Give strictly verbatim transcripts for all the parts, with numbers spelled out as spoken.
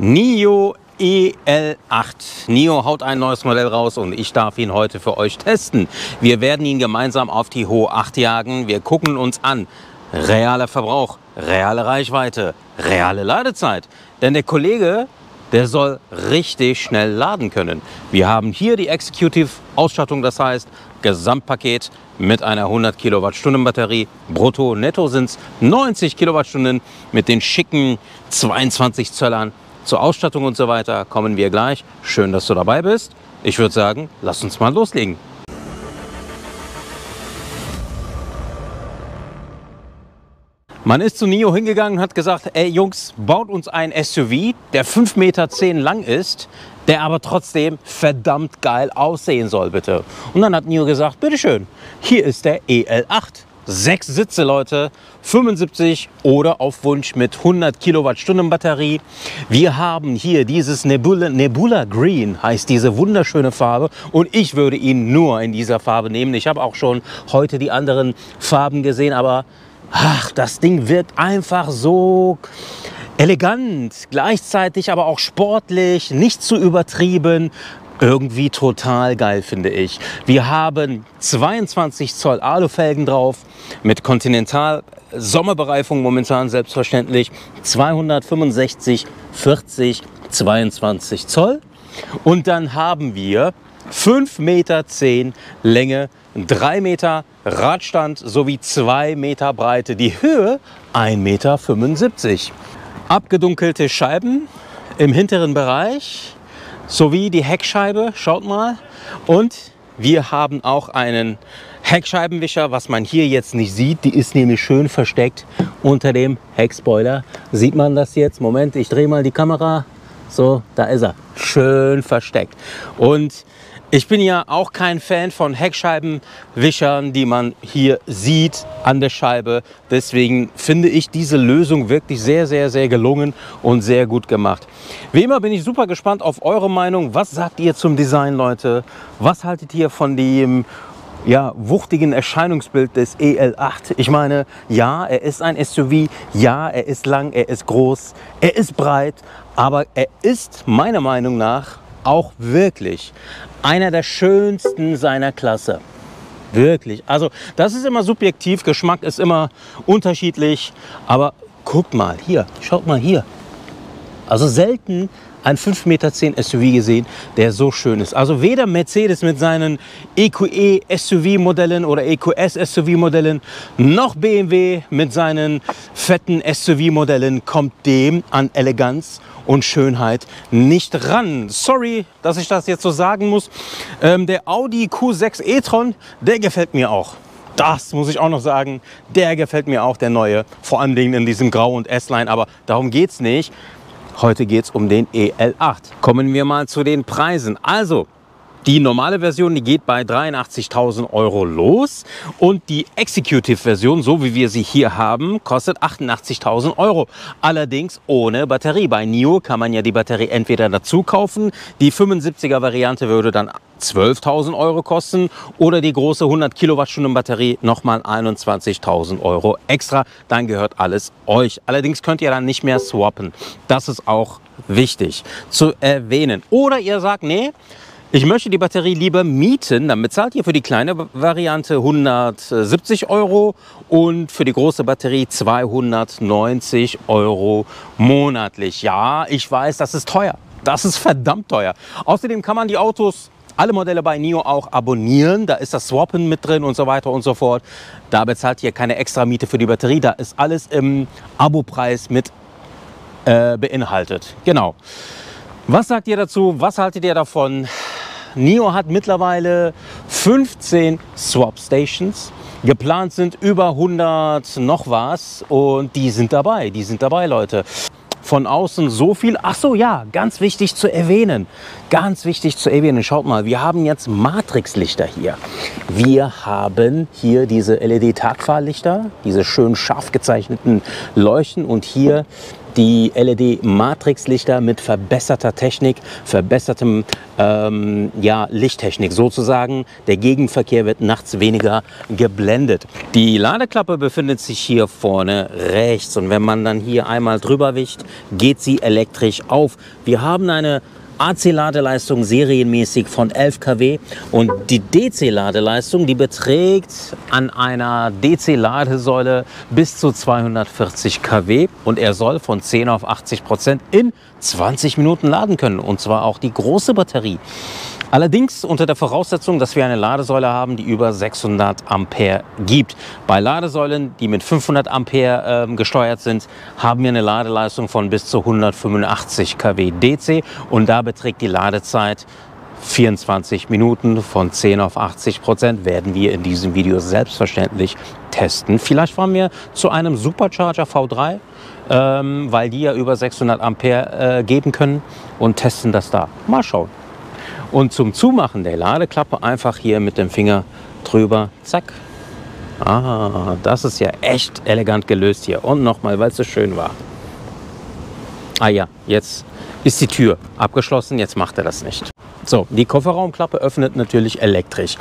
N I O E L acht. N I O haut ein neues Modell raus und ich darf ihn heute für euch testen. Wir werden ihn gemeinsam auf die hohe acht jagen. Wir gucken uns an. Realer Verbrauch, reale Reichweite, reale Ladezeit. Denn der Kollege, der soll richtig schnell laden können. Wir haben hier die Executive-Ausstattung, das heißt Gesamtpaket mit einer hundert Kilowattstunden Batterie. Brutto, netto sind es neunzig Kilowattstunden mit den schicken zweiundzwanzig Zöllern. Zur Ausstattung und so weiter kommen wir gleich. Schön, dass du dabei bist. Ich würde sagen, lass uns mal loslegen. Man ist zu N I O hingegangen und hat gesagt, ey Jungs, baut uns einen S U V, der fünf Meter zehn lang ist, der aber trotzdem verdammt geil aussehen soll, bitte. Und dann hat N I O gesagt, bitteschön, hier ist der E L acht. Sechs Sitze, Leute, fünfundsiebzig oder auf Wunsch mit hundert Kilowattstunden Batterie. Wir haben hier dieses Nebula, nebula green, heißt diese wunderschöne Farbe. Und ich würde ihn nur in dieser Farbe nehmen. Ich habe auch schon heute die anderen Farben gesehen, aber ach, das Ding wirkt einfach so elegant, gleichzeitig aber auch sportlich, nicht zu übertrieben. Irgendwie total geil, finde ich. Wir haben zweiundzwanzig Zoll Alufelgen drauf mit Continental, Sommerbereifung momentan selbstverständlich, zweihundertfünfundsechzig vierzig zweiundzwanzig Zoll. Und dann haben wir fünf Meter zehn Länge, drei Meter Radstand sowie zwei Meter Breite. Die Höhe ein Meter fünfundsiebzig. Abgedunkelte Scheiben im hinteren Bereich. Sowie die Heckscheibe, schaut mal. Und wir haben auch einen Heckscheibenwischer, was man hier jetzt nicht sieht. Die ist nämlich schön versteckt unter dem Heckspoiler. Sieht man das jetzt? Moment, ich drehe mal die Kamera. So, da ist er. Schön versteckt. Und ich bin ja auch kein Fan von Heckscheibenwischern, die man hier sieht an der Scheibe. Deswegen finde ich diese Lösung wirklich sehr, sehr, sehr gelungen und sehr gut gemacht. Wie immer bin ich super gespannt auf eure Meinung. Was sagt ihr zum Design, Leute? Was haltet ihr von dem ja, wuchtigen Erscheinungsbild des E L acht? Ich meine, ja, er ist ein S U V, ja, er ist lang, er ist groß, er ist breit, aber er ist meiner Meinung nach auch wirklich einer der schönsten seiner Klasse. Wirklich. Also das ist immer subjektiv, Geschmack ist immer unterschiedlich. Aber guckt mal hier, schaut mal hier. Also selten ein fünf Meter zehn S U V gesehen, der so schön ist. Also weder Mercedes mit seinen E Q E S U V Modellen oder E Q S S U V Modellen, noch B M W mit seinen fetten S U V Modellen kommt dem an Eleganz und Schönheit nicht ran. Sorry, dass ich das jetzt so sagen muss. Ähm, der Audi Q sechs e-tron, der gefällt mir auch. Das muss ich auch noch sagen, der gefällt mir auch, der neue. Vor allem in diesem Grau und S-Line, aber darum geht es nicht. Heute geht es um den E L acht. Kommen wir mal zu den Preisen. Also, die normale Version, die geht bei dreiundachtzigtausend Euro los. Und die Executive-Version, so wie wir sie hier haben, kostet achtundachtzigtausend Euro. Allerdings ohne Batterie. Bei N I O kann man ja die Batterie entweder dazu kaufen. Die fünfundsiebziger-Variante würde dann zwölftausend Euro kosten oder die große hundert Kilowattstunden Batterie nochmal einundzwanzigtausend Euro extra. Dann gehört alles euch. Allerdings könnt ihr dann nicht mehr swappen. Das ist auch wichtig zu erwähnen. Oder ihr sagt, nee, ich möchte die Batterie lieber mieten, dann bezahlt ihr für die kleine Variante hundertsiebzig Euro und für die große Batterie zweihundertneunzig Euro monatlich. Ja, ich weiß, das ist teuer. Das ist verdammt teuer. Außerdem kann man die Autos, alle Modelle bei N I O auch abonnieren, da ist das Swappen mit drin und so weiter und so fort. Da bezahlt ihr keine extra Miete für die Batterie, da ist alles im Abopreis mit äh, beinhaltet. Genau. Was sagt ihr dazu? Was haltet ihr davon? N I O hat mittlerweile fünfzehn Swap Stations. Geplant sind über hundert noch was und die sind dabei, die sind dabei, Leute. Von außen so viel. Ach so, ja, ganz wichtig zu erwähnen. Ganz wichtig zu erwähnen. Schaut mal, wir haben jetzt Matrixlichter hier. Wir haben hier diese L E D-Tagfahrlichter, diese schön scharf gezeichneten Leuchten und hier die L E D-Matrixlichter mit verbesserter Technik, verbessertem ähm, ja, Lichttechnik sozusagen. Der Gegenverkehr wird nachts weniger geblendet. Die Ladeklappe befindet sich hier vorne rechts und wenn man dann hier einmal drüber wischt, geht sie elektrisch auf. Wir haben eine A C-Ladeleistung serienmäßig von elf Kilowatt und die D C-Ladeleistung, die beträgt an einer D C-Ladesäule bis zu zweihundertvierzig Kilowatt und er soll von zehn auf achtzig Prozent in zwanzig Minuten laden können und zwar auch die große Batterie. Allerdings unter der Voraussetzung, dass wir eine Ladesäule haben, die über sechshundert Ampere gibt. Bei Ladesäulen, die mit fünfhundert Ampere äh, gesteuert sind, haben wir eine Ladeleistung von bis zu hundertfünfundachtzig Kilowatt D C und da beträgt die Ladezeit vierundzwanzig Minuten von zehn auf achtzig Prozent. Werden wir in diesem Video selbstverständlich testen. Vielleicht fahren wir zu einem Supercharger V drei, ähm, weil die ja über sechshundert Ampere äh, geben können und testen das da. Mal schauen. Und zum Zumachen der Ladeklappe einfach hier mit dem Finger drüber, zack. Ah, das ist ja echt elegant gelöst hier. Und nochmal, weil es so schön war. Ah ja, jetzt ist die Tür abgeschlossen, jetzt macht er das nicht. So, die Kofferraumklappe öffnet natürlich elektrisch.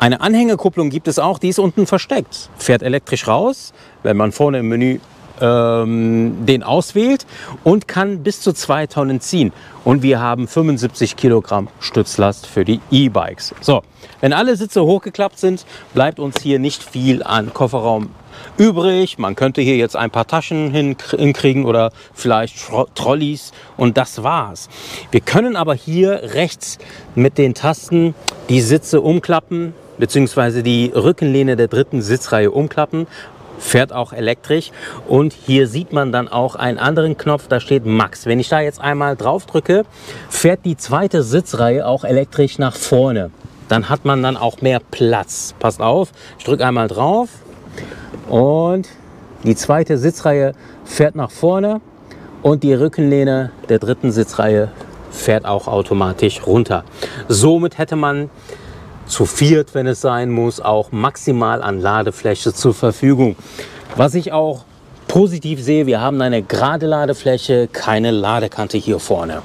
Eine Anhängerkupplung gibt es auch, die ist unten versteckt. Fährt elektrisch raus, wenn man vorne im Menü den auswählt und kann bis zu zwei Tonnen ziehen. Und wir haben fünfundsiebzig Kilogramm Stützlast für die E-Bikes. So, wenn alle Sitze hochgeklappt sind, bleibt uns hier nicht viel an Kofferraum übrig. Man könnte hier jetzt ein paar Taschen hinkriegen oder vielleicht Trolleys und das war's. Wir können aber hier rechts mit den Tasten die Sitze umklappen, beziehungsweise die Rückenlehne der dritten Sitzreihe umklappen. Fährt auch elektrisch und hier sieht man dann auch einen anderen Knopf, da steht Max. Wenn ich da jetzt einmal drauf drücke, fährt die zweite Sitzreihe auch elektrisch nach vorne. Dann hat man dann auch mehr Platz. Passt auf, ich drücke einmal drauf und die zweite Sitzreihe fährt nach vorne und die Rückenlehne der dritten Sitzreihe fährt auch automatisch runter. Somit hätte man zu viert, wenn es sein muss, auch maximal an Ladefläche zur Verfügung. Was ich auch positiv sehe, wir haben eine gerade Ladefläche, keine Ladekante hier vorne.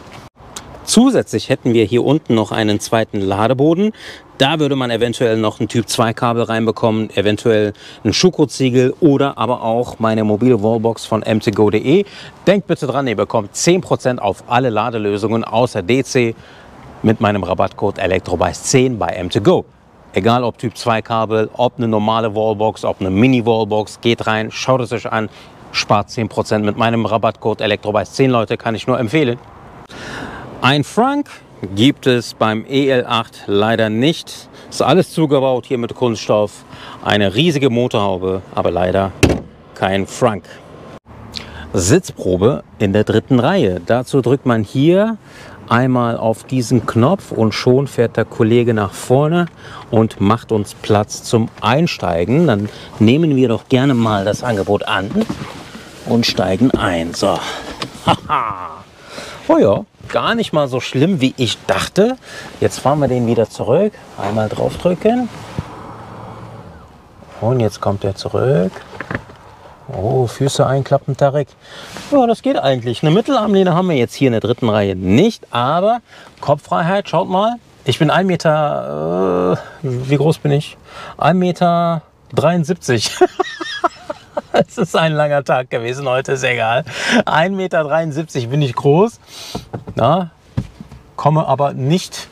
Zusätzlich hätten wir hier unten noch einen zweiten Ladeboden. Da würde man eventuell noch ein Typ zwei Kabel reinbekommen, eventuell ein Schuko-Ziegel oder aber auch meine mobile Wallbox von m t g o punkt de. Denkt bitte dran, ihr bekommt zehn Prozent auf alle Ladelösungen außer D C. Mit meinem Rabattcode ELEKTROBAYS zehn bei m t go. Egal ob Typ zwei Kabel, ob eine normale Wallbox, ob eine Mini-Wallbox, geht rein, schaut es euch an, spart zehn Prozent mit meinem Rabattcode ELEKTROBAYS zehn, Leute, kann ich nur empfehlen. Ein Frank gibt es beim E L acht leider nicht. Ist alles zugebaut hier mit Kunststoff, eine riesige Motorhaube, aber leider kein Frank. Sitzprobe in der dritten Reihe. Dazu drückt man hier einmal auf diesen Knopf und schon fährt der Kollege nach vorne und macht uns Platz zum Einsteigen. Dann nehmen wir doch gerne mal das Angebot an und steigen ein. So, haha. Oh ja, gar nicht mal so schlimm, wie ich dachte. Jetzt fahren wir den wieder zurück. Einmal draufdrücken. Und jetzt kommt er zurück. Oh, Füße einklappen, Tarek. Ja, das geht eigentlich. Eine Mittelarmlehne haben wir jetzt hier in der dritten Reihe nicht, aber Kopffreiheit, schaut mal. Ich bin ein Meter, äh, wie groß bin ich? ein Meter dreiundsiebzig. Es ist ein langer Tag gewesen heute, ist egal. ein Meter dreiundsiebzig bin ich groß, na, komme aber nicht,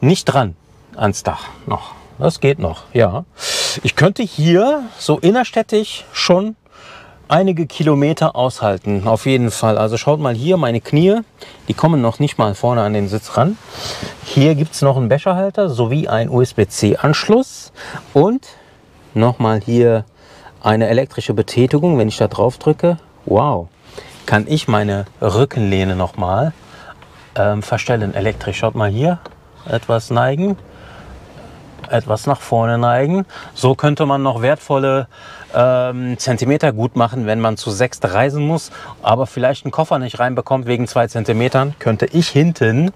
nicht dran ans Dach noch. Das geht noch, ja. Ich könnte hier so innerstädtisch schon einige Kilometer aushalten, auf jeden Fall. Also schaut mal hier, meine Knie, die kommen noch nicht mal vorne an den Sitz ran. Hier gibt es noch einen Becherhalter sowie einen U S B C-Anschluss und nochmal hier eine elektrische Betätigung. Wenn ich da drauf drücke, wow, kann ich meine Rückenlehne nochmal ähm, verstellen elektrisch. Schaut mal hier, etwas neigen, etwas nach vorne neigen. So könnte man noch wertvolle ähm, Zentimeter gut machen, wenn man zu sechs reisen muss, aber vielleicht einen Koffer nicht reinbekommt wegen zwei Zentimetern, könnte ich hinten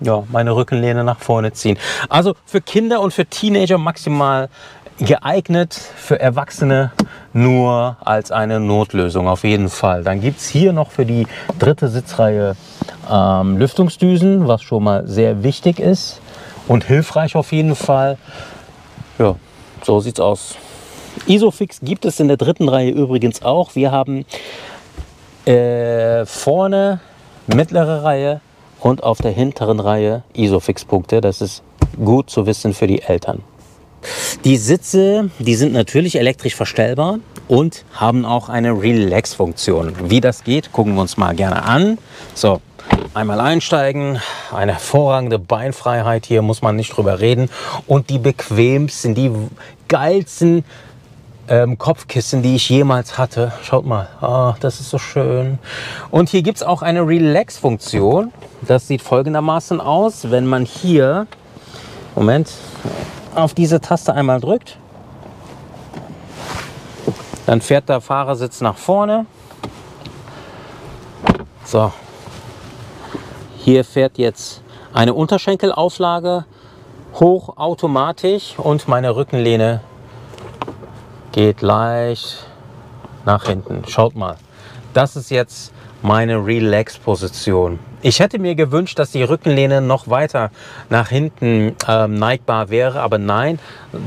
ja, meine Rückenlehne nach vorne ziehen. Also für Kinder und für Teenager maximal geeignet für Erwachsene nur als eine Notlösung auf jeden Fall. Dann gibt es hier noch für die dritte Sitzreihe ähm, Lüftungsdüsen, was schon mal sehr wichtig ist und hilfreich auf jeden Fall. Ja, so sieht's aus. Isofix gibt es in der dritten Reihe übrigens auch. Wir haben äh, vorne mittlere Reihe und auf der hinteren Reihe Isofix-Punkte. Das ist gut zu wissen für die Eltern. Die Sitze, die sind natürlich elektrisch verstellbar und haben auch eine Relax-Funktion. Wie das geht, gucken wir uns mal gerne an. So, einmal einsteigen, eine hervorragende Beinfreiheit, hier muss man nicht drüber reden. Und die bequemsten, die geilsten ähm, Kopfkissen, die ich jemals hatte. Schaut mal, ah, das ist so schön. Und hier gibt es auch eine Relax-Funktion. Das sieht folgendermaßen aus, wenn man hier, Moment, auf diese Taste einmal drückt, dann fährt der Fahrersitz nach vorne. So, hier fährt jetzt eine Unterschenkelauflage hoch automatisch und meine Rückenlehne geht leicht nach hinten. Schaut mal, das ist jetzt meine Relax-Position. Ich hätte mir gewünscht, dass die Rückenlehne noch weiter nach hinten ähm, neigbar wäre, aber nein,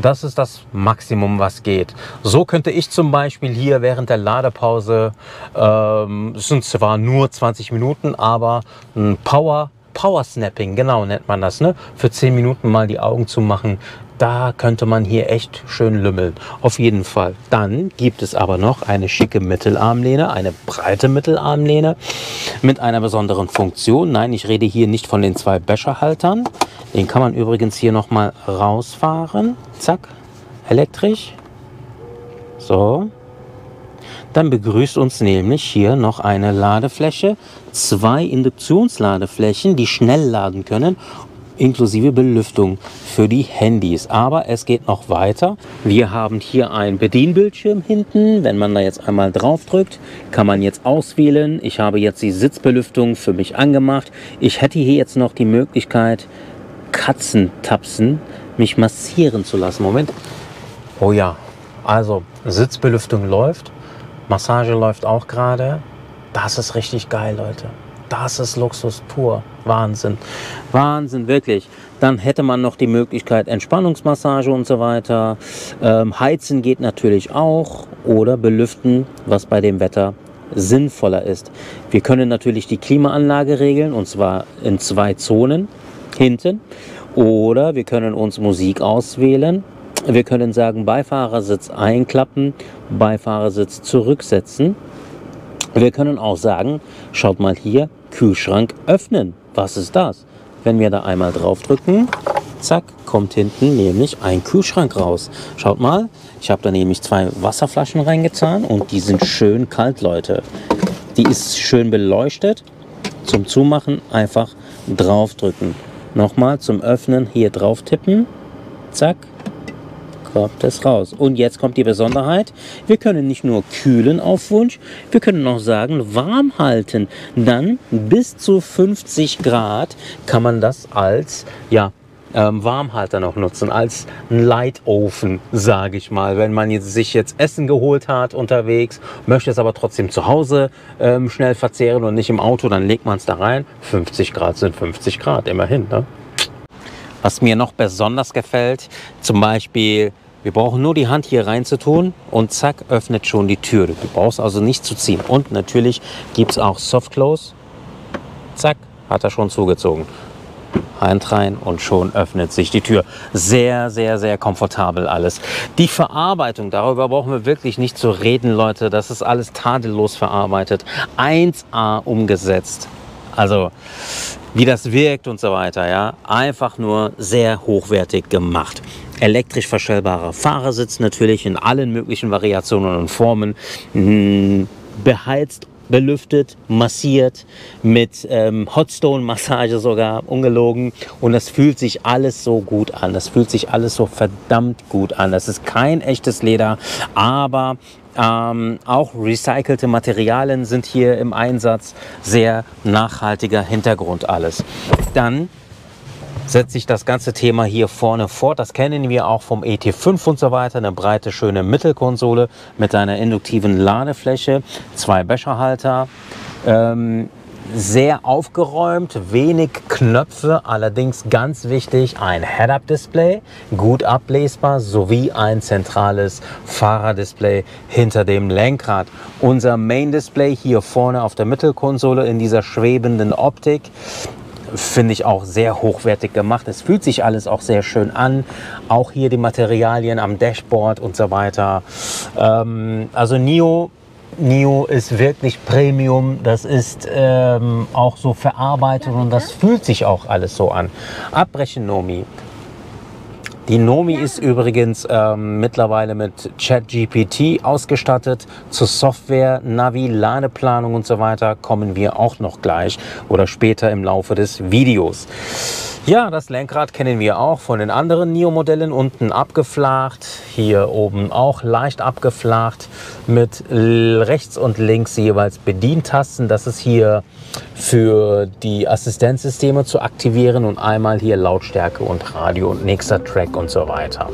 das ist das Maximum, was geht. So könnte ich zum Beispiel hier während der Ladepause, ähm, es sind zwar nur zwanzig Minuten, aber ein Power, Power-Snapping, genau nennt man das, ne? Für zehn Minuten mal die Augen zu machen, da könnte man hier echt schön lümmeln, auf jeden Fall. Dann gibt es aber noch eine schicke Mittelarmlehne, eine breite Mittelarmlehne mit einer besonderen Funktion. Nein, ich rede hier nicht von den zwei Becherhaltern. Den kann man übrigens hier nochmal rausfahren. Zack, elektrisch. So. Dann begrüßt uns nämlich hier noch eine Ladefläche. Zwei Induktionsladeflächen, die schnell laden können, inklusive Belüftung für die Handys. Aber es geht noch weiter. Wir haben hier einen Bedienbildschirm hinten. Wenn man da jetzt einmal drauf drückt, kann man jetzt auswählen. Ich habe jetzt die Sitzbelüftung für mich angemacht. Ich hätte hier jetzt noch die Möglichkeit, Katzentapsen, mich massieren zu lassen. Moment. Oh ja, also Sitzbelüftung läuft. Massage läuft auch gerade. Das ist richtig geil, Leute. Das ist Luxus pur. Wahnsinn. Wahnsinn, wirklich. Dann hätte man noch die Möglichkeit Entspannungsmassage und so weiter. Ähm, Heizen geht natürlich auch oder belüften, was bei dem Wetter sinnvoller ist. Wir können natürlich die Klimaanlage regeln und zwar in zwei Zonen hinten. Oder wir können uns Musik auswählen. Wir können sagen, Beifahrersitz einklappen, Beifahrersitz zurücksetzen. Wir können auch sagen, schaut mal hier, Kühlschrank öffnen. Was ist das? Wenn wir da einmal drauf drücken, zack, kommt hinten nämlich ein Kühlschrank raus. Schaut mal, ich habe da nämlich zwei Wasserflaschen reingetan und die sind schön kalt, Leute. Die ist schön beleuchtet. Zum Zumachen einfach drauf drücken. Nochmal zum Öffnen hier drauf tippen, zack, kommt es raus. Und jetzt kommt die Besonderheit. Wir können nicht nur kühlen auf Wunsch, wir können auch sagen, warm halten. Dann bis zu fünfzig Grad kann man das als, ja, ähm, Warmhalter noch nutzen, als Lightofen, sage ich mal. Wenn man jetzt, sich jetzt Essen geholt hat unterwegs, möchte es aber trotzdem zu Hause ähm, schnell verzehren und nicht im Auto, dann legt man es da rein. fünfzig Grad sind fünfzig Grad, immerhin, ne? Was mir noch besonders gefällt, zum Beispiel, wir brauchen nur die Hand hier reinzutun und zack, öffnet schon die Tür. Du brauchst also nicht zu ziehen. Und natürlich gibt es auch Soft Close. Zack, hat er schon zugezogen. Hand rein und schon öffnet sich die Tür. Sehr, sehr, sehr komfortabel alles. Die Verarbeitung, darüber brauchen wir wirklich nicht zu reden, Leute. Das ist alles tadellos verarbeitet. eins A umgesetzt. Also, wie das wirkt und so weiter, ja, einfach nur sehr hochwertig gemacht. Elektrisch verstellbarer Fahrersitz natürlich in allen möglichen Variationen und Formen, beheizt, belüftet, massiert, mit ähm, Hotstone-Massage sogar, ungelogen. Und das fühlt sich alles so gut an, das fühlt sich alles so verdammt gut an. Das ist kein echtes Leder, aber Ähm, auch recycelte Materialien sind hier im Einsatz. Sehr nachhaltiger Hintergrund alles. Dann setzt sich das ganze Thema hier vorne fort. Das kennen wir auch vom E T fünf und so weiter. Eine breite, schöne Mittelkonsole mit einer induktiven Ladefläche, zwei Becherhalter. Ähm, sehr aufgeräumt, wenig Knöpfe, allerdings ganz wichtig, ein Head-Up-Display, gut ablesbar, sowie ein zentrales Fahrerdisplay hinter dem Lenkrad. Unser Main-Display hier vorne auf der Mittelkonsole in dieser schwebenden Optik, finde ich auch sehr hochwertig gemacht. Es fühlt sich alles auch sehr schön an. Auch hier die Materialien am Dashboard und so weiter. Ähm, also N I O N I O ist wirklich Premium, das ist ähm, auch so verarbeitet und das fühlt sich auch alles so an. Abbrechen, Nomi. Die Nomi ist übrigens ähm, mittlerweile mit ChatGPT ausgestattet. Zur Software, Navi, Ladeplanung und so weiter kommen wir auch noch gleich oder später im Laufe des Videos. Ja, das Lenkrad kennen wir auch von den anderen N I O-Modellen. Unten abgeflacht, hier oben auch leicht abgeflacht mit rechts und links jeweils Bedientasten. Das ist hier für die Assistenzsysteme zu aktivieren und einmal hier Lautstärke und Radio und nächster Track und so weiter.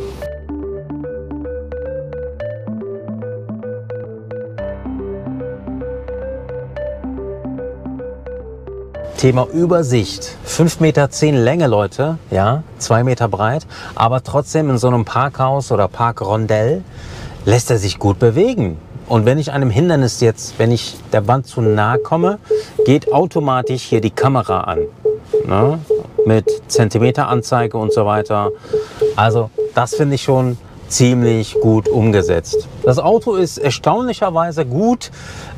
Thema Übersicht. fünf Meter zehn Länge, Leute, ja, zwei Meter breit, aber trotzdem in so einem Parkhaus oder Parkrondell lässt er sich gut bewegen. Und wenn ich einem Hindernis jetzt, wenn ich der Wand zu nahe komme, geht automatisch hier die Kamera an, ne? Mit Zentimeteranzeige und so weiter. Also das finde ich schon ziemlich gut umgesetzt. Das Auto ist erstaunlicherweise gut,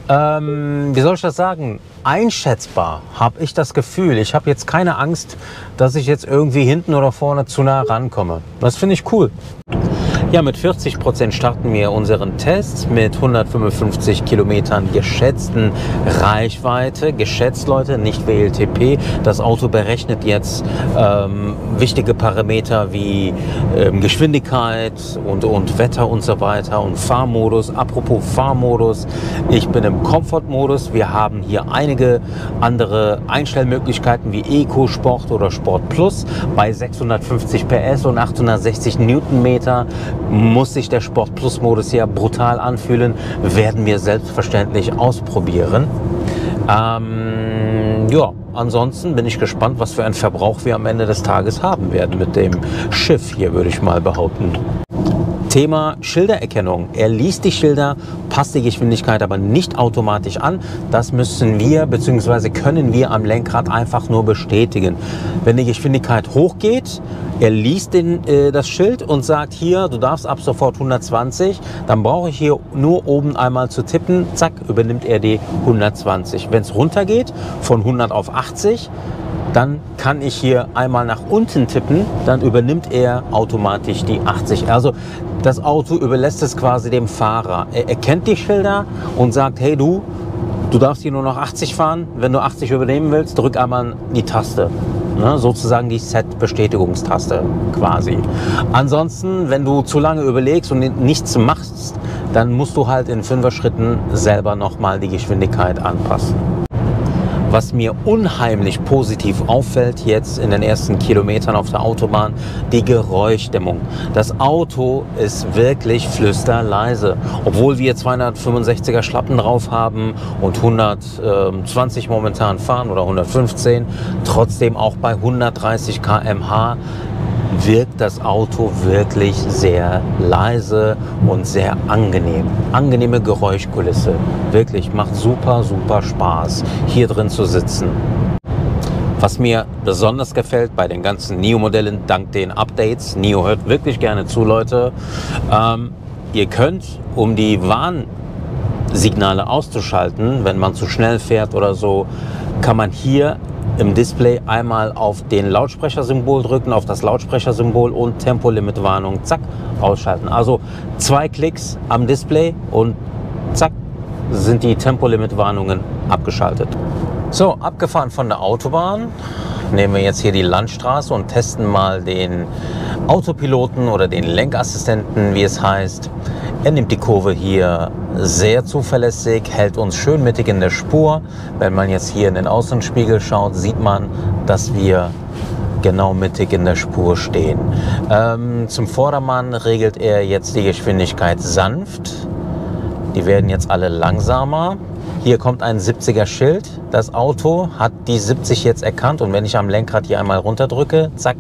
ähm, wie soll ich das sagen, einschätzbar, habe ich das Gefühl. Ich habe jetzt keine Angst, dass ich jetzt irgendwie hinten oder vorne zu nah rankomme. Das finde ich cool. Ja, mit vierzig Prozent starten wir unseren Test mit hundertfünfundfünfzig Kilometern geschätzten Reichweite. Geschätzt, Leute, nicht W L T P. Das Auto berechnet jetzt ähm, wichtige Parameter wie ähm, Geschwindigkeit und, und Wetter und so weiter und Fahrmodus. Apropos Fahrmodus, ich bin im Komfortmodus. Wir haben hier einige andere Einstellmöglichkeiten wie Eco, Sport oder Sport Plus. Bei sechshundertfünfzig P S und achthundertsechzig Newtonmeter muss sich der Sport Plus Modus ja brutal anfühlen, werden wir selbstverständlich ausprobieren. Ähm, ja, ansonsten bin ich gespannt, was für einen Verbrauch wir am Ende des Tages haben werden mit dem Schiff hier, würde ich mal behaupten. Thema Schildererkennung. Er liest die Schilder, passt die Geschwindigkeit aber nicht automatisch an. Das müssen wir bzw. können wir am Lenkrad einfach nur bestätigen. Wenn die Geschwindigkeit hochgeht, er liest den, äh, das Schild und sagt hier, du darfst ab sofort hundertzwanzig, dann brauche ich hier nur oben einmal zu tippen, zack, übernimmt er die hundertzwanzig. Wenn es runter geht, von hundert auf achtzig, dann kann ich hier einmal nach unten tippen, dann übernimmt er automatisch die achtzig. Also das Auto überlässt es quasi dem Fahrer. Er erkennt die Schilder und sagt, hey du, du darfst hier nur noch achtzig fahren. Wenn du achtzig übernehmen willst, drück einmal die Taste. Ne, sozusagen die Set-Bestätigungstaste quasi. Ansonsten, wenn du zu lange überlegst und nichts machst, dann musst du halt in Fünfer-Schritten selber nochmal die Geschwindigkeit anpassen. Was mir unheimlich positiv auffällt jetzt in den ersten Kilometern auf der Autobahn, die Geräuschdämmung. Das Auto ist wirklich flüsterleise, obwohl wir zweihundertfünfundsechziger Schlappen drauf haben und hundertzwanzig momentan fahren oder hundertfünfzehn. Trotzdem auch bei hundertdreißig Kilometer pro Stunde wirkt das Auto wirklich sehr leise und sehr angenehm. Angenehme Geräuschkulisse. Wirklich, macht super, super Spaß, hier drin zu sitzen. Was mir besonders gefällt bei den ganzen N I O-Modellen, dank den Updates, N I O hört wirklich gerne zu, Leute, ähm, ihr könnt um die Warnsignale auszuschalten, wenn man zu schnell fährt oder so, kann man hier im Display einmal auf den Lautsprechersymbol drücken, auf das Lautsprechersymbol und Tempolimit-Warnung, zack, ausschalten. Also zwei Klicks am Display und zack, sind die Tempolimit-Warnungen abgeschaltet. So, abgefahren von der Autobahn, nehmen wir jetzt hier die Landstraße und testen mal den Autopiloten oder den Lenkassistenten, wie es heißt. Er nimmt die Kurve hier sehr zuverlässig, hält uns schön mittig in der Spur. Wenn man jetzt hier in den Außenspiegel schaut, sieht man, dass wir genau mittig in der Spur stehen. Ähm, zum Vordermann regelt er jetzt die Geschwindigkeit sanft. Die werden jetzt alle langsamer. Hier kommt ein siebziger Schild. Das Auto hat die siebzig jetzt erkannt und wenn ich am Lenkrad hier einmal runterdrücke, zack,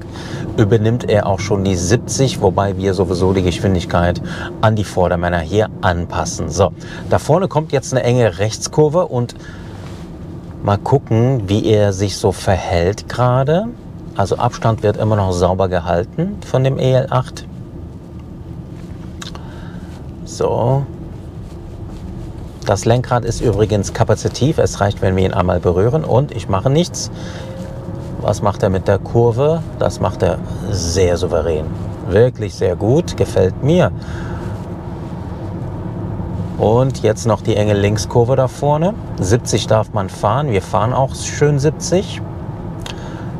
übernimmt er auch schon die siebzig, wobei wir sowieso die Geschwindigkeit an die Vordermänner hier anpassen. So, da vorne kommt jetzt eine enge Rechtskurve und mal gucken, wie er sich so verhält gerade. Also Abstand wird immer noch sauber gehalten von dem E L acht. So. Das Lenkrad ist übrigens kapazitiv, es reicht, wenn wir ihn einmal berühren und ich mache nichts. Was macht er mit der Kurve? Das macht er sehr souverän. Wirklich sehr gut, gefällt mir. Und jetzt noch die enge Linkskurve da vorne. siebzig darf man fahren, wir fahren auch schön siebzig.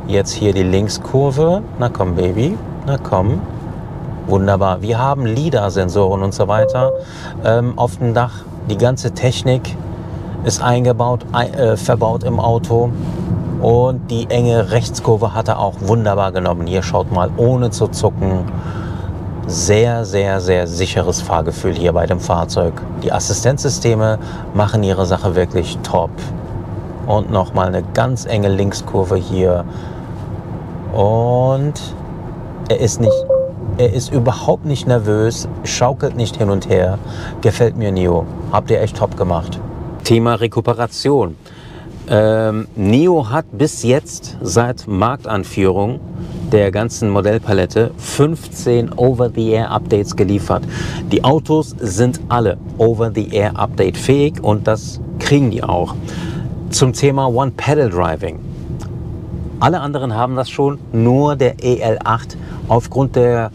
Jetzt hier die Linkskurve. Na komm, Baby, na komm. Wunderbar. Wir haben LIDAR-Sensoren und so weiter ähm, auf dem Dach. Die ganze Technik ist eingebaut, äh, verbaut im Auto und die enge Rechtskurve hat er auch wunderbar genommen. Hier schaut mal, ohne zu zucken, sehr, sehr, sehr sicheres Fahrgefühl hier bei dem Fahrzeug. Die Assistenzsysteme machen ihre Sache wirklich top. Und nochmal eine ganz enge Linkskurve hier und er ist nicht... Er ist überhaupt nicht nervös, schaukelt nicht hin und her. Gefällt mir, N I O. Habt ihr echt top gemacht. Thema Rekuperation. Ähm, N I O hat bis jetzt seit Marktanführung der ganzen Modellpalette fünfzehn Over-the-Air-Updates geliefert. Die Autos sind alle Over-the-Air-Update-fähig und das kriegen die auch. Zum Thema One-Pedal-Driving. Alle anderen haben das schon, nur der E L acht aufgrund der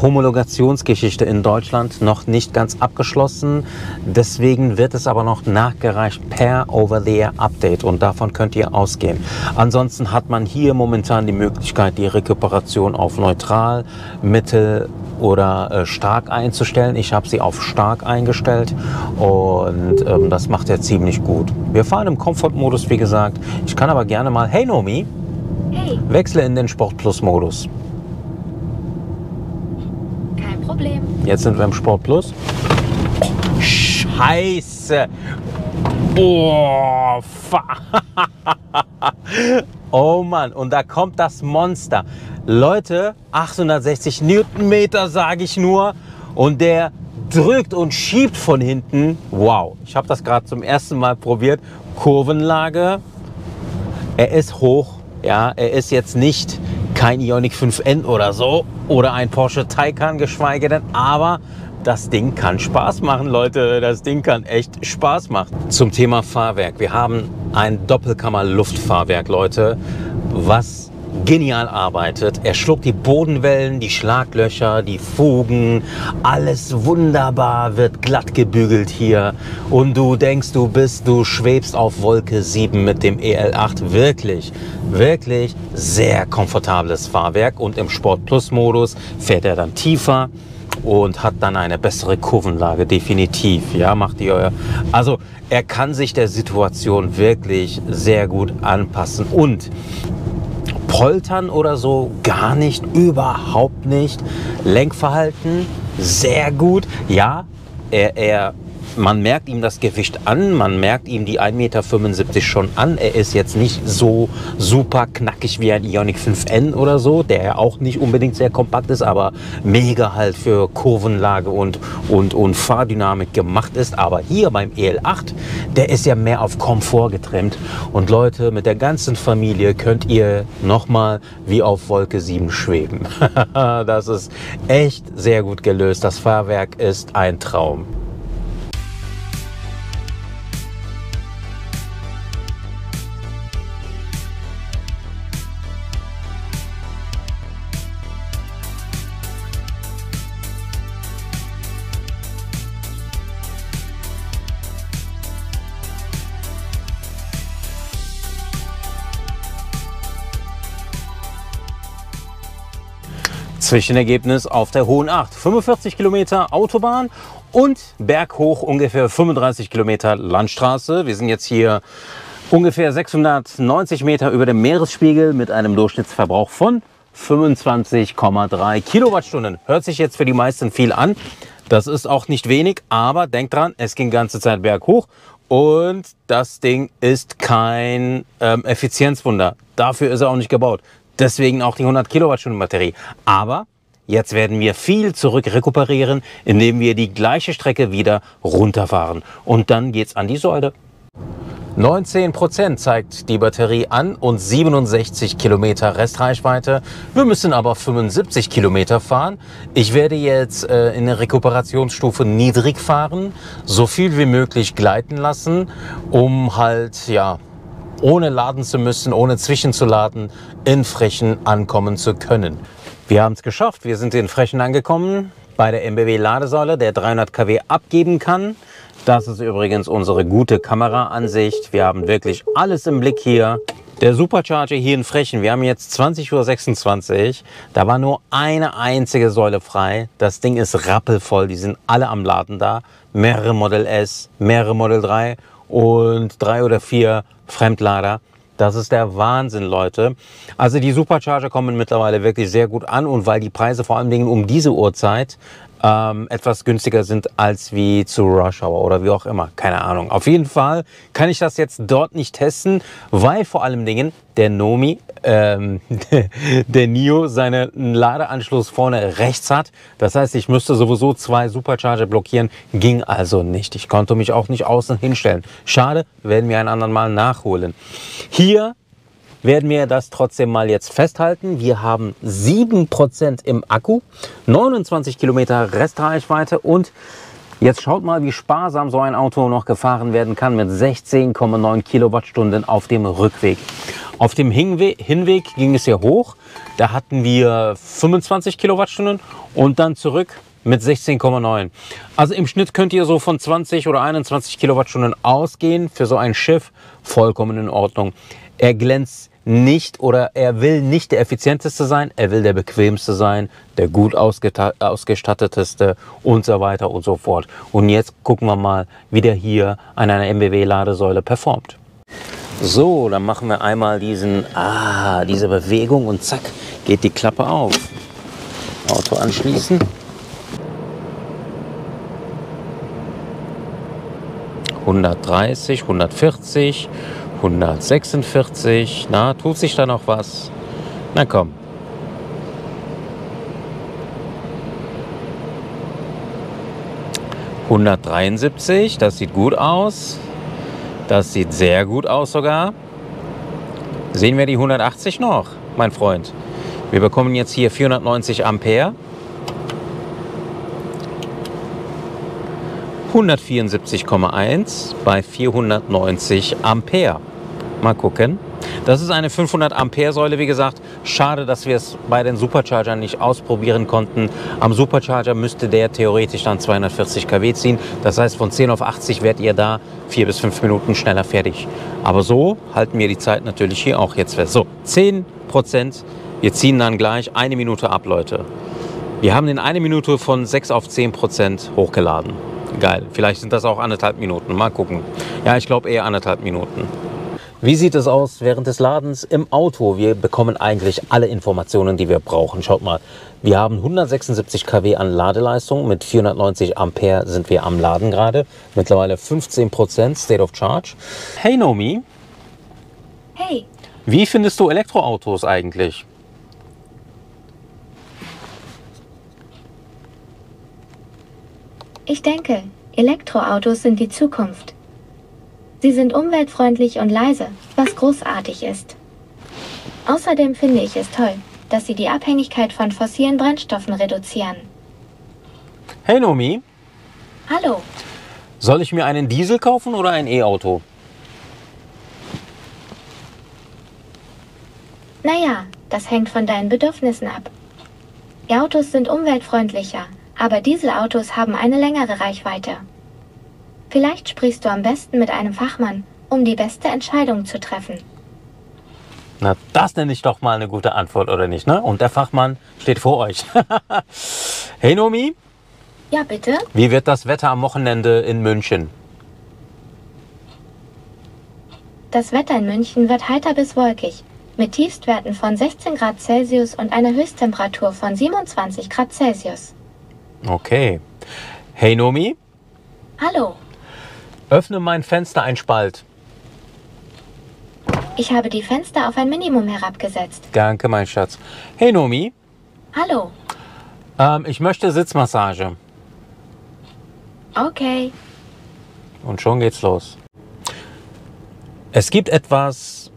Homologationsgeschichte in Deutschland noch nicht ganz abgeschlossen. Deswegen wird es aber noch nachgereicht per Over-the-Air-Update und davon könnt ihr ausgehen. Ansonsten hat man hier momentan die Möglichkeit, die Rekuperation auf neutral, mittel oder äh, stark einzustellen. Ich habe sie auf stark eingestellt und ähm, das macht er ziemlich gut. Wir fahren im Komfortmodus, wie gesagt. Ich kann aber gerne mal, hey Nomi, hey. Wechsle in den Sport-Plus-Modus. Problem. Jetzt sind wir im Sport Plus. Scheiße! Oh, oh Mann, und da kommt das Monster. Leute, achthundertsechzig Newtonmeter, sage ich nur. Und der drückt und schiebt von hinten. Wow, ich habe das gerade zum ersten Mal probiert. Kurvenlage. Er ist hoch. Ja, er ist jetzt nicht kein Ioniq fünf N oder so oder ein Porsche Taycan, geschweige denn, aber das Ding kann Spaß machen, Leute. Das Ding kann echt Spaß machen. Zum Thema Fahrwerk. Wir haben ein Doppelkammer-Luftfahrwerk, Leute, was genial arbeitet. Er schluckt die Bodenwellen, die Schlaglöcher, die Fugen. Alles wunderbar wird glatt gebügelt hier. Und du denkst, du bist, du schwebst auf Wolke sieben mit dem E L acht. Wirklich, wirklich sehr komfortables Fahrwerk. Und im Sport Plus Modus fährt er dann tiefer und hat dann eine bessere Kurvenlage, definitiv. Ja, macht ihr euer. Also er kann sich der Situation wirklich sehr gut anpassen und Poltern oder so gar nicht, überhaupt nicht. Lenkverhalten sehr gut. Ja, er, er, man merkt ihm das Gewicht an, man merkt ihm die ein Meter fünfundsiebzig schon an. Er ist jetzt nicht so super knackig wie ein Ioniq fünf N oder so, der ja auch nicht unbedingt sehr kompakt ist, aber mega halt für Kurvenlage und, und, und Fahrdynamik gemacht ist. Aber hier beim E L acht, der ist ja mehr auf Komfort getrimmt. Und Leute, mit der ganzen Familie könnt ihr nochmal wie auf Wolke sieben schweben. Das ist echt sehr gut gelöst. Das Fahrwerk ist ein Traum. Zwischenergebnis auf der hohen acht. fünfundvierzig Kilometer Autobahn und berghoch ungefähr fünfunddreißig Kilometer Landstraße. Wir sind jetzt hier Ungefähr sechshundertneunzig Meter über dem Meeresspiegel mit einem Durchschnittsverbrauch von fünfundzwanzig Komma drei Kilowattstunden. Hört sich jetzt für die meisten viel an. Das ist auch nicht wenig, aber denkt dran, es ging ganze Zeit berghoch und das Ding ist kein ähm, Effizienzwunder. Dafür ist er auch nicht gebaut. Deswegen auch die hundert Kilowattstunden Batterie. Aber jetzt werden wir viel zurück rekuperieren, indem wir die gleiche Strecke wieder runterfahren. Und dann geht's an die Säule. neunzehn Prozent zeigt die Batterie an und siebenundsechzig Kilometer Restreichweite. Wir müssen aber fünfundsiebzig Kilometer fahren. Ich werde jetzt äh, in der Rekuperationsstufe niedrig fahren, so viel wie möglich gleiten lassen, um halt, ja, ohne laden zu müssen, ohne zwischenzuladen, in Frechen ankommen zu können. Wir haben es geschafft. Wir sind in Frechen angekommen, bei der M B W-Ladesäule, der dreihundert Kilowatt abgeben kann. Das ist übrigens unsere gute Kameraansicht. Wir haben wirklich alles im Blick hier. Der Supercharger hier in Frechen, wir haben jetzt zwanzig Uhr sechsundzwanzig, da war nur eine einzige Säule frei. Das Ding ist rappelvoll, die sind alle am Laden da. Mehrere Model S, mehrere Model drei und drei oder vier Fremdlader. Das ist der Wahnsinn, Leute. Also die Supercharger kommen mittlerweile wirklich sehr gut an, und weil die Preise vor allen Dingen um diese Uhrzeit ähm, etwas günstiger sind als wie zu Rush Hour oder wie auch immer. Keine Ahnung. Auf jeden Fall kann ich das jetzt dort nicht testen, weil vor allen Dingen der Nomi, ähm, der N I O seinen Ladeanschluss vorne rechts hat. Das heißt, ich müsste sowieso zwei Supercharger blockieren. Ging also nicht. Ich konnte mich auch nicht außen hinstellen. Schade, werden wir einen anderen Mal nachholen. Hier werden wir das trotzdem mal jetzt festhalten. Wir haben sieben Prozent im Akku, neunundzwanzig Kilometer Restreichweite, und jetzt schaut mal, wie sparsam so ein Auto noch gefahren werden kann mit sechzehn Komma neun Kilowattstunden auf dem Rückweg. Auf dem Hinwe- Hinweg ging es hier hoch, da hatten wir fünfundzwanzig Kilowattstunden, und dann zurück mit sechzehn Komma neun. Also im Schnitt könnt ihr so von zwanzig oder einundzwanzig Kilowattstunden ausgehen. Für so ein Schiff vollkommen in Ordnung. Er glänzt nicht, oder er will nicht der effizienteste sein, er will der bequemste sein, der gut ausgestatteteste und so weiter und so fort. Und jetzt gucken wir mal, wie der hier an einer M B W-Ladesäule performt. So, dann machen wir einmal diesen, ah, diese Bewegung, und zack, geht die Klappe auf. Auto anschließen. hundertdreißig, hundertvierzig, hundertsechsundvierzig, na, tut sich da noch was? Na komm. hundertdreiundsiebzig, das sieht gut aus. Das sieht sehr gut aus sogar. Sehen wir die hundertachtzig noch, mein Freund? Wir bekommen jetzt hier vierhundertneunzig Ampere. hundertvierundsiebzig Komma eins bei vierhundertneunzig Ampere. Mal gucken. Das ist eine fünfhundert Ampere Säule, wie gesagt. Schade, dass wir es bei den Superchargern nicht ausprobieren konnten. Am Supercharger müsste der theoretisch dann zweihundertvierzig Kilowatt ziehen. Das heißt, von zehn auf achtzig werdet ihr da vier bis fünf Minuten schneller fertig. Aber so halten wir die Zeit natürlich hier auch jetzt fest. So, zehn Prozent. Wir ziehen dann gleich eine Minute ab, Leute. Wir haben in einer Minute von sechs auf zehn Prozent hochgeladen. Geil. Vielleicht sind das auch anderthalb Minuten. Mal gucken. Ja, ich glaube eher anderthalb Minuten. Wie sieht es aus während des Ladens im Auto? Wir bekommen eigentlich alle Informationen, die wir brauchen. Schaut mal, wir haben hundertsechsundsiebzig Kilowatt an Ladeleistung. Mit vierhundertneunzig Ampere sind wir am Laden gerade. Mittlerweile fünfzehn Prozent State of Charge. Hey Nomi. Hey. Wie findest du Elektroautos eigentlich? Ich denke, Elektroautos sind die Zukunft. Sie sind umweltfreundlich und leise, was großartig ist. Außerdem finde ich es toll, dass sie die Abhängigkeit von fossilen Brennstoffen reduzieren. Hey Nomi. Hallo. Soll ich mir einen Diesel kaufen oder ein E-Auto? Naja, das hängt von deinen Bedürfnissen ab. E-Autos sind umweltfreundlicher, aber Dieselautos haben eine längere Reichweite. Vielleicht sprichst du am besten mit einem Fachmann, um die beste Entscheidung zu treffen. Na, das nenne ich doch mal eine gute Antwort, oder nicht, ne? Und der Fachmann steht vor euch. Hey Nomi? Ja, bitte? Wie wird das Wetter am Wochenende in München? Das Wetter in München wird heiter bis wolkig, mit Tiefstwerten von sechzehn Grad Celsius und einer Höchsttemperatur von siebenundzwanzig Grad Celsius. Okay. Hey Nomi? Hallo. Öffne mein Fenster ein Spalt. Ich habe die Fenster auf ein Minimum herabgesetzt. Danke, mein Schatz. Hey Nomi? Hallo. Ähm, ich möchte Sitzmassage. Okay. Und schon geht's los. Es gibt etwas,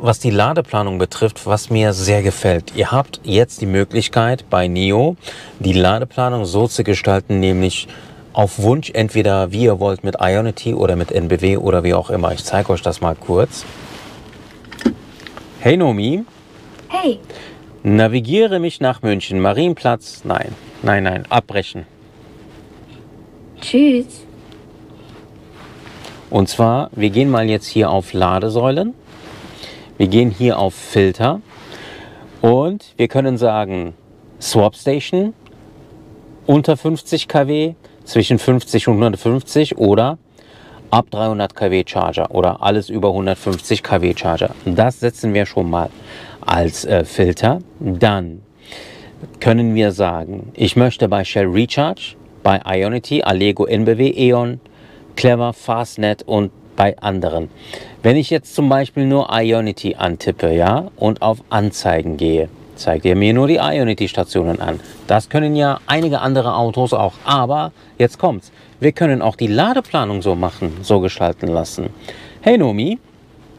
was die Ladeplanung betrifft, was mir sehr gefällt. Ihr habt jetzt die Möglichkeit, bei N I O die Ladeplanung so zu gestalten, nämlich auf Wunsch entweder wie ihr wollt mit Ionity oder mit N B W oder wie auch immer. Ich zeige euch das mal kurz. Hey Nomi. Hey. Navigiere mich nach München. Marienplatz. Nein, nein, nein. Abbrechen. Tschüss. Und zwar, wir gehen mal jetzt hier auf Ladesäulen. Wir gehen hier auf Filter und wir können sagen Swap Station unter fünfzig Kilowatt, zwischen fünfzig und hundertfünfzig oder ab dreihundert Kilowatt Charger oder alles über hundertfünfzig Kilowatt Charger. Das setzen wir schon mal als äh, Filter. Dann können wir sagen, ich möchte bei Shell Recharge, bei Ionity, Allego, N B W, E O N, Clever, Fastnet und bei anderen. Wenn ich jetzt zum Beispiel nur Ionity antippe, ja, und auf Anzeigen gehe, zeigt ihr mir nur die Ionity-Stationen an. Das können ja einige andere Autos auch. Aber jetzt kommt's. Wir können auch die Ladeplanung so machen, so gestalten lassen. Hey Nomi.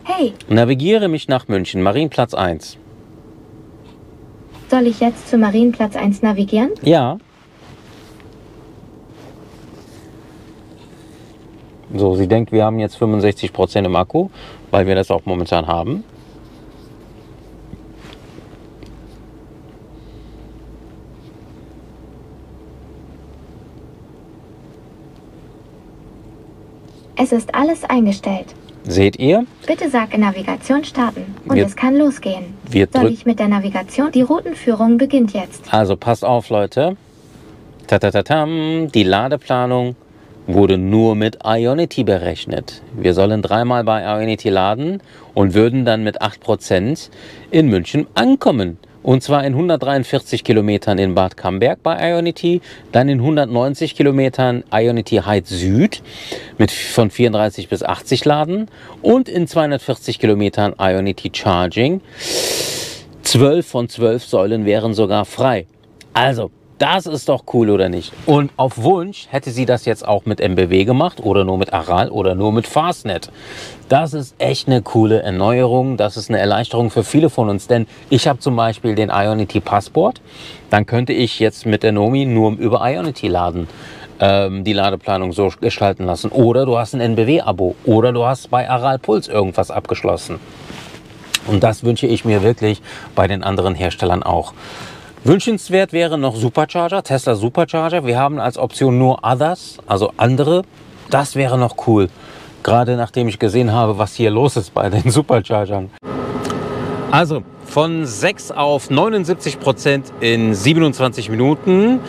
Hey. Navigiere mich nach München, Marienplatz eins. Soll ich jetzt zu Marienplatz eins navigieren? Ja. So, sie denkt, wir haben jetzt fünfundsechzig Prozent im Akku, weil wir das auch momentan haben. Es ist alles eingestellt. Seht ihr? Bitte sag in Navigation starten und wir, es kann losgehen. Wir Soll ich mit der Navigation? Die Routenführung beginnt jetzt. Also passt auf, Leute. Tatatatam, die Ladeplanung wurde nur mit Ionity berechnet. Wir sollen dreimal bei Ionity laden und würden dann mit acht Prozent in München ankommen. Und zwar in hundertdreiundvierzig Kilometern in Bad Camberg bei Ionity, dann in hundertneunzig Kilometern Ionity Heid Süd mit von vierunddreißig bis achtzig Laden und in zweihundertvierzig Kilometern Ionity Charging. zwölf von zwölf Säulen wären sogar frei. Also, das ist doch cool, oder nicht? Und auf Wunsch hätte sie das jetzt auch mit M B W gemacht oder nur mit Aral oder nur mit Fastnet. Das ist echt eine coole Erneuerung. Das ist eine Erleichterung für viele von uns. Denn ich habe zum Beispiel den Ionity Passport. Dann könnte ich jetzt mit der Nomi nur über Ionity laden, ähm, die Ladeplanung so gestalten lassen. Oder du hast ein N B W-Abo oder du hast bei Aral Puls irgendwas abgeschlossen. Und das wünsche ich mir wirklich bei den anderen Herstellern auch. Wünschenswert wäre noch Supercharger, Tesla Supercharger. Wir haben als Option nur Others, also andere. Das wäre noch cool, gerade nachdem ich gesehen habe, was hier los ist bei den Superchargern. Also von sechs auf neunundsiebzig Prozent in siebenundzwanzig Minuten.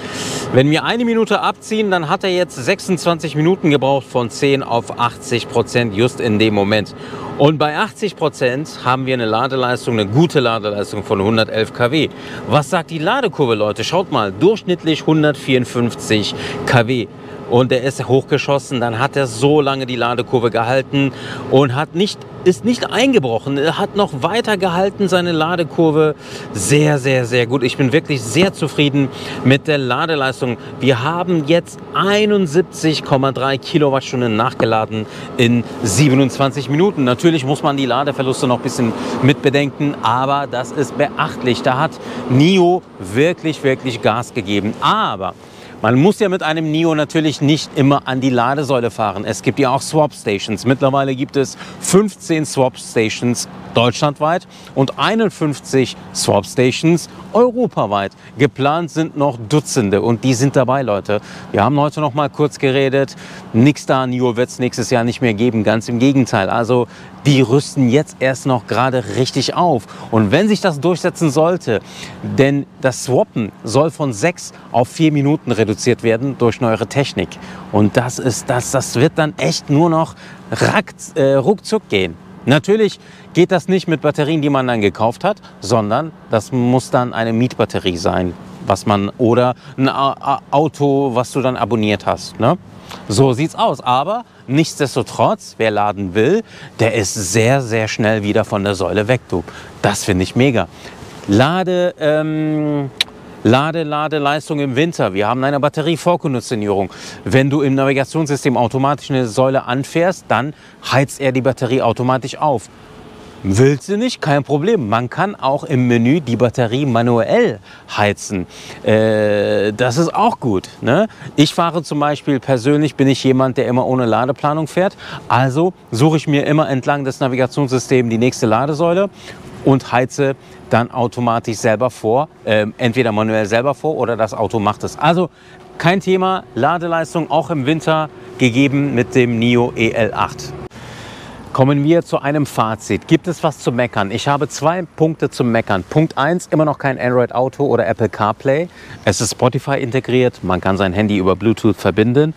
Wenn wir eine Minute abziehen, dann hat er jetzt sechsundzwanzig Minuten gebraucht von zehn auf achtzig Prozent just in dem Moment. Und bei achtzig Prozent haben wir eine Ladeleistung, eine gute Ladeleistung von hundertelf Kilowatt. Was sagt die Ladekurve, Leute? Schaut mal, durchschnittlich hundertvierundfünfzig Kilowatt. Und er ist hochgeschossen, dann hat er so lange die Ladekurve gehalten und hat nicht, ist nicht eingebrochen. Er hat noch weiter gehalten, seine Ladekurve. Sehr, sehr, sehr gut. Ich bin wirklich sehr zufrieden mit der Ladeleistung. Wir haben jetzt einundsiebzig Komma drei Kilowattstunden nachgeladen in siebenundzwanzig Minuten. Natürlich muss man die Ladeverluste noch ein bisschen mit bedenken, aber das ist beachtlich. Da hat N I O wirklich, wirklich Gas gegeben. Aber man muss ja mit einem N I O natürlich nicht immer an die Ladesäule fahren. Es gibt ja auch Swap Stations. Mittlerweile gibt es fünfzehn Swap Stations deutschlandweit und einundfünfzig Swap Stations europaweit. Geplant sind noch Dutzende und die sind dabei, Leute. Wir haben heute noch mal kurz geredet. Nix da, N I O wird es nächstes Jahr nicht mehr geben. Ganz im Gegenteil. Also die rüsten jetzt erst noch gerade richtig auf. Und wenn sich das durchsetzen sollte, denn das Swappen soll von sechs auf vier Minuten reduziert werden durch neuere Technik. Und das ist das, das wird dann echt nur noch rack, äh, ruckzuck gehen. Natürlich geht das nicht mit Batterien, die man dann gekauft hat, sondern das muss dann eine Mietbatterie sein, was man, oder ein Auto, was du dann abonniert hast, ne? So sieht's aus, aber nichtsdestotrotz, wer laden will, der ist sehr, sehr schnell wieder von der Säule weg, du. Das finde ich mega. Lade, ähm, Lade, Ladeleistung im Winter. Wir haben eine Batterievorkonditionierung. Wenn du im Navigationssystem automatisch eine Säule anfährst, dann heizt er die Batterie automatisch auf. Willst du nicht? Kein Problem. Man kann auch im Menü die Batterie manuell heizen. Äh, das ist auch gut, ne? Ich fahre zum Beispiel, persönlich bin ich jemand, der immer ohne Ladeplanung fährt. Also suche ich mir immer entlang des Navigationssystems die nächste Ladesäule und heize dann automatisch selber vor, äh, entweder manuell selber vor oder das Auto macht es. Also kein Thema, Ladeleistung auch im Winter gegeben mit dem N I O E L acht. Kommen wir zu einem Fazit. Gibt es was zu meckern? Ich habe zwei Punkte zum Meckern. Punkt eins, immer noch kein Android Auto oder Apple CarPlay. Es ist Spotify integriert, man kann sein Handy über Bluetooth verbinden.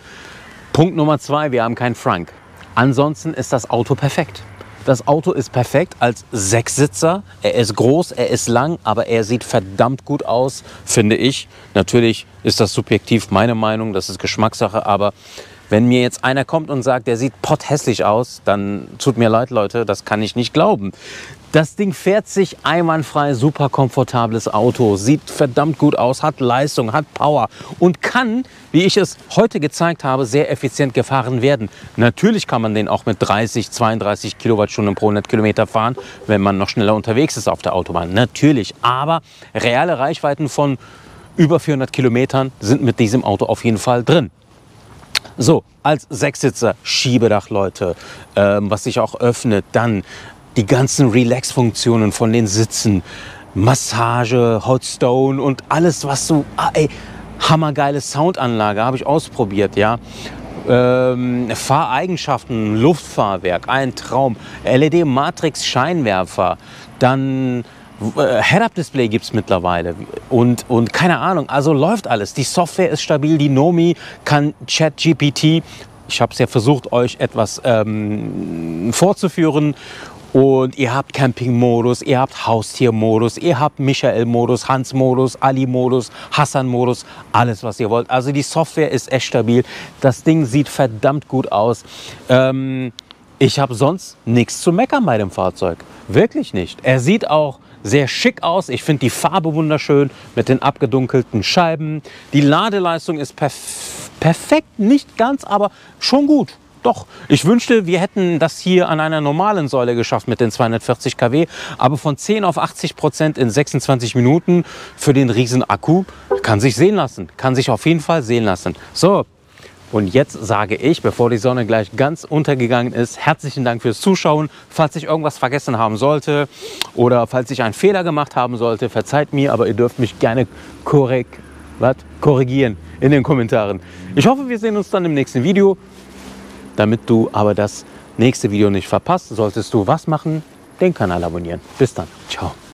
Punkt Nummer zwei, wir haben keinen Frank. Ansonsten ist das Auto perfekt. Das Auto ist perfekt als Sechssitzer. Er ist groß, er ist lang, aber er sieht verdammt gut aus, finde ich. Natürlich ist das subjektiv meine Meinung, das ist Geschmackssache, aber wenn mir jetzt einer kommt und sagt, der sieht potthässlich aus, dann tut mir leid, Leute, das kann ich nicht glauben. Das Ding fährt sich einwandfrei, super komfortables Auto, sieht verdammt gut aus, hat Leistung, hat Power und kann, wie ich es heute gezeigt habe, sehr effizient gefahren werden. Natürlich kann man den auch mit dreißig, zweiunddreißig Kilowattstunden pro Kilometer fahren, wenn man noch schneller unterwegs ist auf der Autobahn. Natürlich, aber reale Reichweiten von über vierhundert Kilometern sind mit diesem Auto auf jeden Fall drin. So, als Sechssitzer, Schiebedach, Leute, ähm, was sich auch öffnet, dann die ganzen Relax-Funktionen von den Sitzen, Massage, Hot Stone und alles, was so, ah, ey, hammergeile Soundanlage, habe ich ausprobiert, ja. Ähm, Fahreigenschaften, Luftfahrwerk, ein Traum, L E D-Matrix-Scheinwerfer, dann Head-Up-Display gibt es mittlerweile und, und keine Ahnung, also läuft alles. Die Software ist stabil, die Nomi kann ChatGPT. Ich habe es ja versucht, euch etwas ähm, vorzuführen. Und ihr habt Camping-Modus, ihr habt Haustier-Modus, ihr habt Michael-Modus, Hans-Modus, Ali-Modus, Hassan-Modus, alles, was ihr wollt. Also die Software ist echt stabil. Das Ding sieht verdammt gut aus. Ähm, ich habe sonst nichts zu meckern bei dem Fahrzeug. Wirklich nicht. Er sieht auch sehr schick aus. Ich finde die Farbe wunderschön mit den abgedunkelten Scheiben. Die Ladeleistung ist perf- perfekt, nicht ganz, aber schon gut. Doch, ich wünschte, wir hätten das hier an einer normalen Säule geschafft mit den zweihundertvierzig Kilowatt, aber von zehn auf achtzig Prozent in sechsundzwanzig Minuten für den riesen Akku kann sich sehen lassen, kann sich auf jeden Fall sehen lassen. So, und jetzt sage ich, bevor die Sonne gleich ganz untergegangen ist, herzlichen Dank fürs Zuschauen. Falls ich irgendwas vergessen haben sollte oder falls ich einen Fehler gemacht haben sollte, verzeiht mir, aber ihr dürft mich gerne korrekt, was, korrigieren in den Kommentaren. Ich hoffe, wir sehen uns dann im nächsten Video. Damit du aber das nächste Video nicht verpasst, solltest du was machen? Den Kanal abonnieren. Bis dann. Ciao.